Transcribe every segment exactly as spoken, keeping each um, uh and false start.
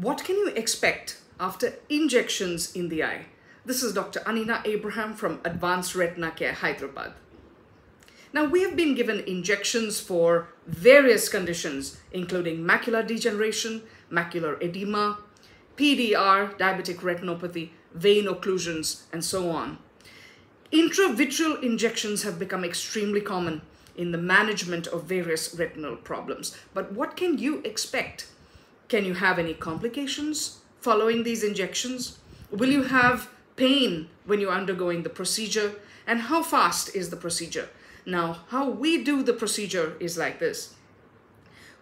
What can you expect after injections in the eye? This is Doctor Anina Abraham from Advanced Retina Care Hyderabad. Now, we have been given injections for various conditions, including macular degeneration, macular edema, P D R, diabetic retinopathy, vein occlusions, and so on. Intravitreal injections have become extremely common in the management of various retinal problems. But what can you expect? Can you have any complications following these injections? Will you have pain when you're undergoing the procedure? And how fast is the procedure? Now, how we do the procedure is like this.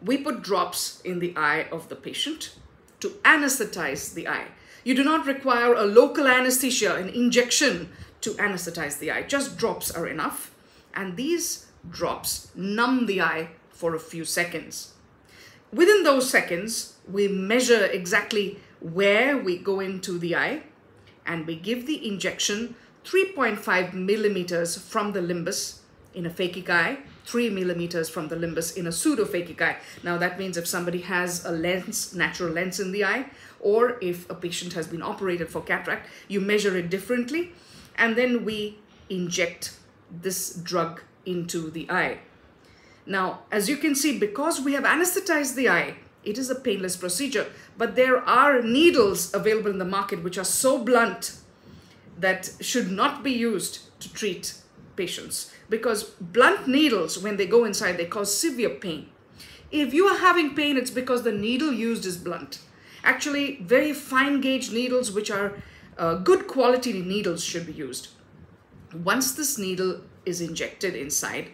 We put drops in the eye of the patient to anesthetize the eye. You do not require a local anesthesia, an injection to anesthetize the eye. Just drops are enough. And these drops numb the eye for a few seconds. Within those seconds, we measure exactly where we go into the eye, and we give the injection three point five millimeters from the limbus in a phakic eye, three millimeters from the limbus in a pseudophakic eye. Now, that means if somebody has a lens, natural lens in the eye, or if a patient has been operated for cataract, you measure it differently, and then we inject this drug into the eye. Now, as you can see, because we have anesthetized the eye, it is a painless procedure, but there are needles available in the market which are so blunt that should not be used to treat patients, because blunt needles, when they go inside, they cause severe pain. If you are having pain, it's because the needle used is blunt. Actually, very fine gauge needles, which are uh, good quality needles, should be used. Once this needle is injected inside,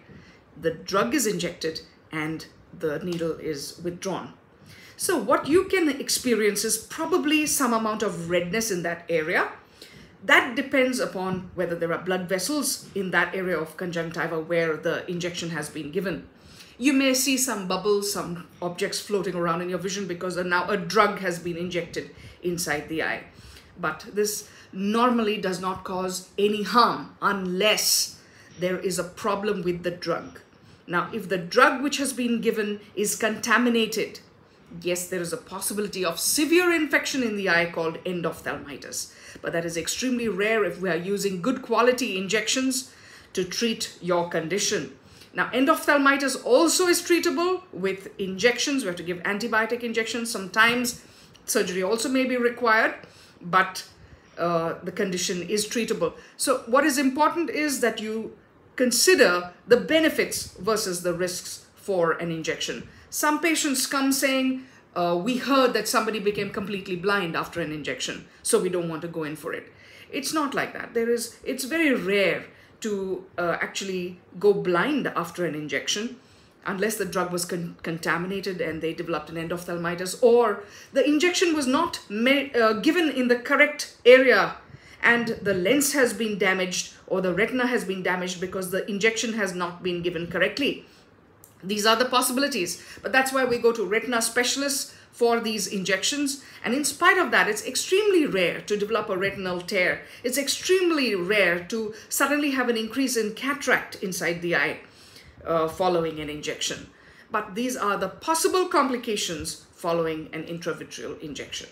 the drug is injected and the needle is withdrawn. So what you can experience is probably some amount of redness in that area. That depends upon whether there are blood vessels in that area of conjunctiva where the injection has been given. You may see some bubbles, some objects floating around in your vision because now a drug has been injected inside the eye. But this normally does not cause any harm unless there is a problem with the drug. Now, if the drug which has been given is contaminated, yes, there is a possibility of severe infection in the eye called endophthalmitis. But that is extremely rare if we are using good quality injections to treat your condition. Now, endophthalmitis also is treatable with injections. We have to give antibiotic injections. Sometimes surgery also may be required, but uh, the condition is treatable. So what is important is that you consider the benefits versus the risks for an injection. Some patients come saying, uh, we heard that somebody became completely blind after an injection, so we don't want to go in for it. It's not like that. There is, it's very rare to uh, actually go blind after an injection unless the drug was con contaminated and they developed an endophthalmitis, or the injection was not uh, given in the correct area and the lens has been damaged or the retina has been damaged because the injection has not been given correctly. These are the possibilities, but that's why we go to retina specialists for these injections. And in spite of that, it's extremely rare to develop a retinal tear. It's extremely rare to suddenly have an increase in cataract inside the eye uh, following an injection. But these are the possible complications following an intravitreal injection.